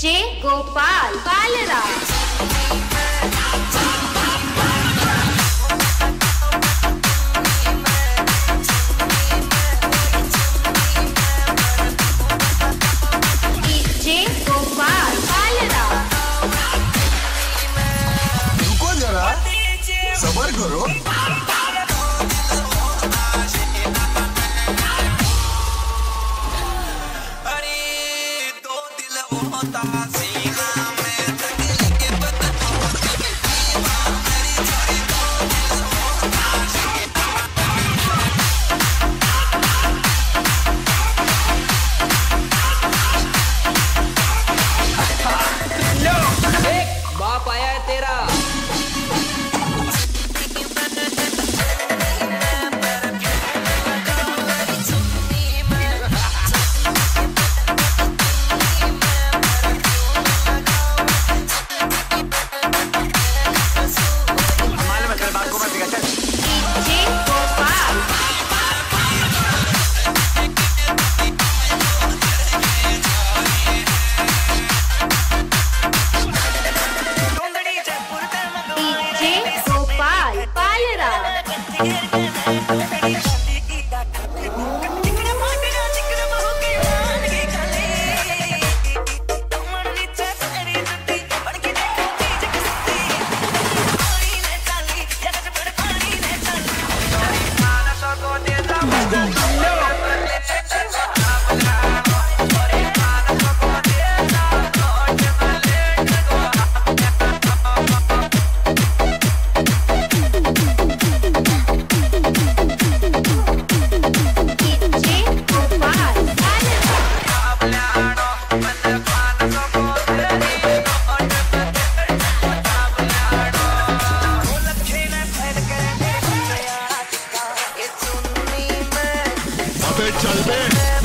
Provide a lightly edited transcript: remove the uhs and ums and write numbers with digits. जे गोपाल पालराज। चल बे।